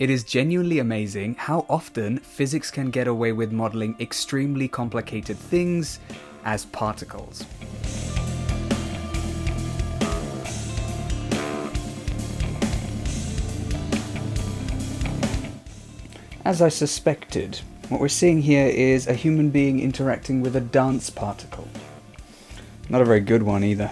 It is genuinely amazing how often physics can get away with modeling extremely complicated things as particles. As I suspected, what we're seeing here is a human being interacting with a dance particle. Not a very good one either.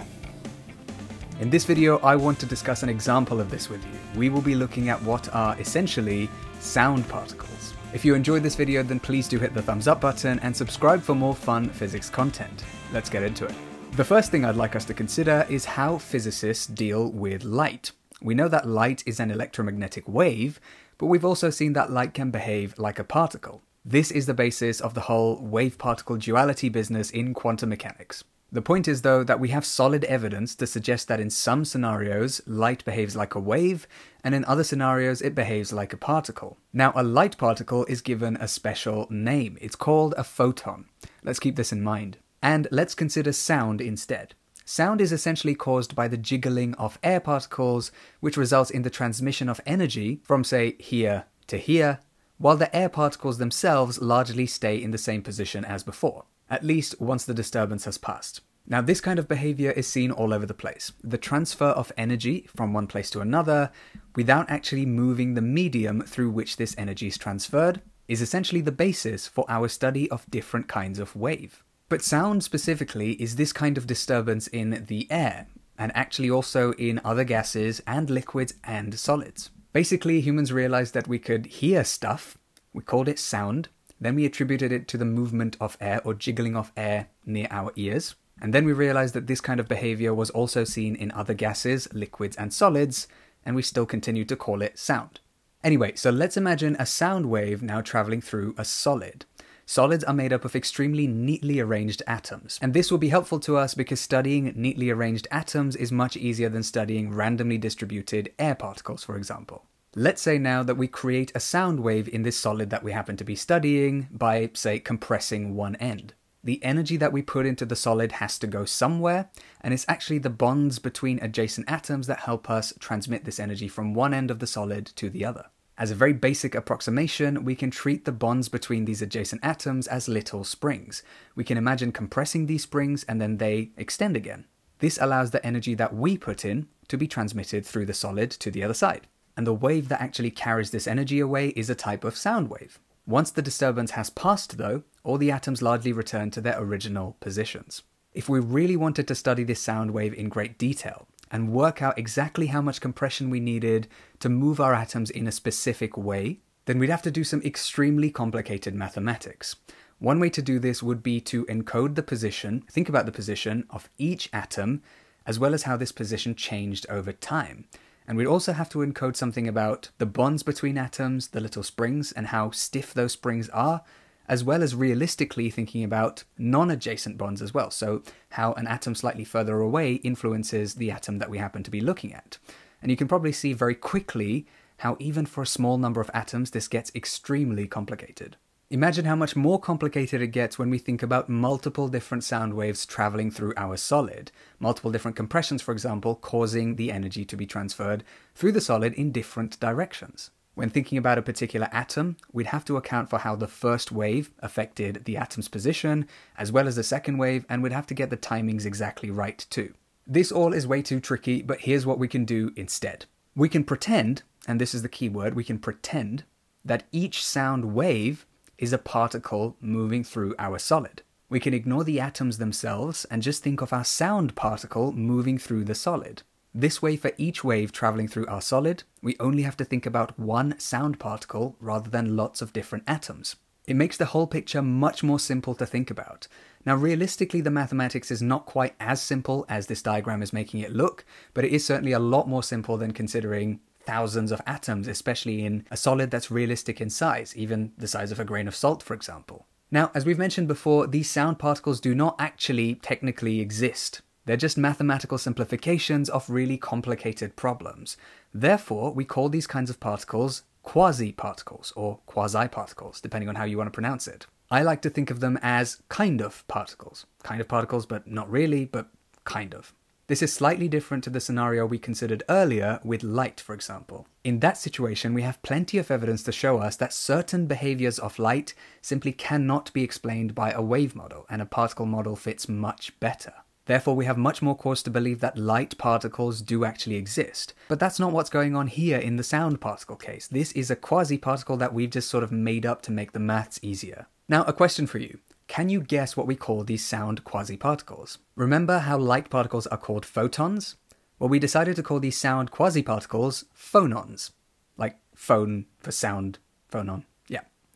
In this video, I want to discuss an example of this with you. We will be looking at what are essentially sound particles. If you enjoyed this video, then please do hit the thumbs up button and subscribe for more fun physics content. Let's get into it. The first thing I'd like us to consider is how physicists deal with light. We know that light is an electromagnetic wave, but we've also seen that light can behave like a particle. This is the basis of the whole wave-particle duality business in quantum mechanics. The point is, though, that we have solid evidence to suggest that in some scenarios, light behaves like a wave, and in other scenarios, it behaves like a particle. Now, a light particle is given a special name. It's called a photon. Let's keep this in mind. And let's consider sound instead. Sound is essentially caused by the jiggling of air particles, which results in the transmission of energy from, say, here to here, while the air particles themselves largely stay in the same position as before, at least once the disturbance has passed. Now, this kind of behavior is seen all over the place. The transfer of energy from one place to another, without actually moving the medium through which this energy is transferred, is essentially the basis for our study of different kinds of wave. But sound specifically is this kind of disturbance in the air, and actually also in other gases and liquids and solids. Basically, humans realized that we could hear stuff, we called it sound, then we attributed it to the movement of air or jiggling of air near our ears. And then we realized that this kind of behavior was also seen in other gases, liquids, and solids, and we still continue to call it sound. Anyway, so let's imagine a sound wave now traveling through a solid. Solids are made up of extremely neatly arranged atoms, and this will be helpful to us because studying neatly arranged atoms is much easier than studying randomly distributed air particles, for example. Let's say now that we create a sound wave in this solid that we happen to be studying by, say, compressing one end. The energy that we put into the solid has to go somewhere, and it's actually the bonds between adjacent atoms that help us transmit this energy from one end of the solid to the other. As a very basic approximation, we can treat the bonds between these adjacent atoms as little springs. We can imagine compressing these springs and then they extend again. This allows the energy that we put in to be transmitted through the solid to the other side. And the wave that actually carries this energy away is a type of sound wave. Once the disturbance has passed, though, all the atoms largely return to their original positions. If we really wanted to study this sound wave in great detail and work out exactly how much compression we needed to move our atoms in a specific way, then we'd have to do some extremely complicated mathematics. One way to do this would be to encode the position, think about the position of each atom, as well as how this position changed over time. And we'd also have to encode something about the bonds between atoms, the little springs, and how stiff those springs are, as well as realistically thinking about non-adjacent bonds as well, so how an atom slightly further away influences the atom that we happen to be looking at. And you can probably see very quickly how even for a small number of atoms, this gets extremely complicated. Imagine how much more complicated it gets when we think about multiple different sound waves traveling through our solid, multiple different compressions, for example, causing the energy to be transferred through the solid in different directions. When thinking about a particular atom, we'd have to account for how the first wave affected the atom's position, as well as the second wave, and we'd have to get the timings exactly right too. This all is way too tricky, but here's what we can do instead. We can pretend, and this is the key word, we can pretend that each sound wave is a particle moving through our solid. We can ignore the atoms themselves and just think of our sound particle moving through the solid. This way, for each wave traveling through our solid, we only have to think about one sound particle rather than lots of different atoms. It makes the whole picture much more simple to think about. Now, realistically, the mathematics is not quite as simple as this diagram is making it look, but it is certainly a lot more simple than considering thousands of atoms, especially in a solid that's realistic in size, even the size of a grain of salt, for example. Now, as we've mentioned before, these sound particles do not actually technically exist. They're just mathematical simplifications of really complicated problems. Therefore, we call these kinds of particles quasiparticles or quasiparticles, depending on how you want to pronounce it. I like to think of them as kind of particles. Kind of particles, but not really, but kind of. This is slightly different to the scenario we considered earlier with light, for example. In that situation, we have plenty of evidence to show us that certain behaviors of light simply cannot be explained by a wave model, and a particle model fits much better. Therefore, we have much more cause to believe that light particles do actually exist. But that's not what's going on here in the sound particle case. This is a quasi-particle that we've just sort of made up to make the maths easier. Now, a question for you. Can you guess what we call these sound quasi-particles? Remember how light particles are called photons? Well, we decided to call these sound quasi-particles phonons. Like phone for sound, phonon.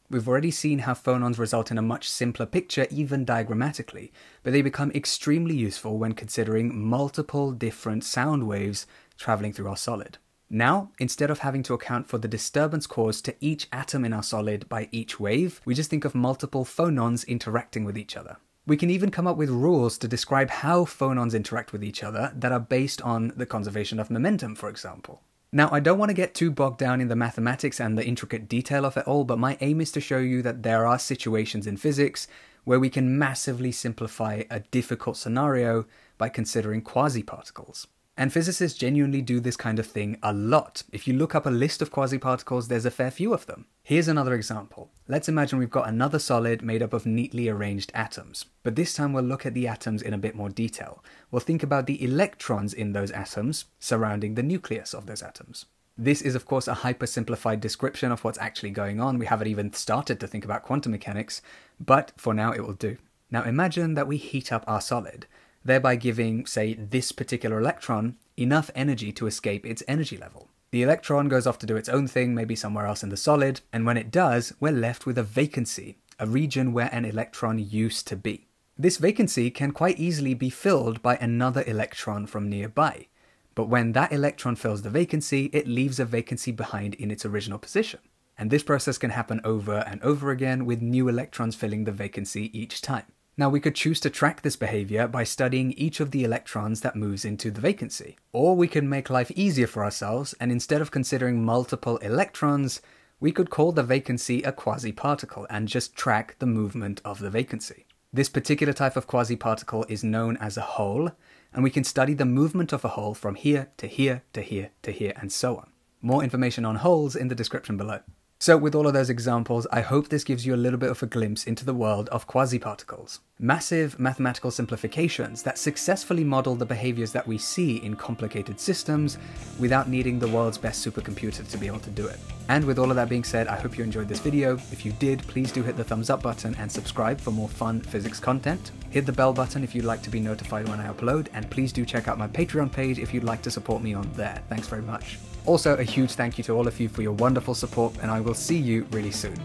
We've already seen how phonons result in a much simpler picture, even diagrammatically, but they become extremely useful when considering multiple different sound waves traveling through our solid. Now, instead of having to account for the disturbance caused to each atom in our solid by each wave, we just think of multiple phonons interacting with each other. We can even come up with rules to describe how phonons interact with each other that are based on the conservation of momentum, for example. Now, I don't want to get too bogged down in the mathematics and the intricate detail of it all, but my aim is to show you that there are situations in physics where we can massively simplify a difficult scenario by considering quasiparticles. And physicists genuinely do this kind of thing a lot. If you look up a list of quasiparticles, there's a fair few of them. Here's another example. Let's imagine we've got another solid made up of neatly arranged atoms. But this time we'll look at the atoms in a bit more detail. We'll think about the electrons in those atoms surrounding the nucleus of those atoms. This is of course a hyper-simplified description of what's actually going on. We haven't even started to think about quantum mechanics, but for now it will do. Now imagine that we heat up our solid, thereby giving, say, this particular electron enough energy to escape its energy level. The electron goes off to do its own thing, maybe somewhere else in the solid, and when it does, we're left with a vacancy, a region where an electron used to be. This vacancy can quite easily be filled by another electron from nearby, but when that electron fills the vacancy, it leaves a vacancy behind in its original position. And this process can happen over and over again, with new electrons filling the vacancy each time. Now, we could choose to track this behavior by studying each of the electrons that moves into the vacancy. Or we can make life easier for ourselves, and instead of considering multiple electrons, we could call the vacancy a quasi-particle and just track the movement of the vacancy. This particular type of quasi-particle is known as a hole, and we can study the movement of a hole from here to here to here to here and so on. More information on holes in the description below. So with all of those examples, I hope this gives you a little bit of a glimpse into the world of quasiparticles. Massive mathematical simplifications that successfully model the behaviors that we see in complicated systems without needing the world's best supercomputer to be able to do it. And with all of that being said, I hope you enjoyed this video. If you did, please do hit the thumbs up button and subscribe for more fun physics content. Hit the bell button if you'd like to be notified when I upload, and please do check out my Patreon page if you'd like to support me on there. Thanks very much. Also, a huge thank you to all of you for your wonderful support, and I will see you really soon.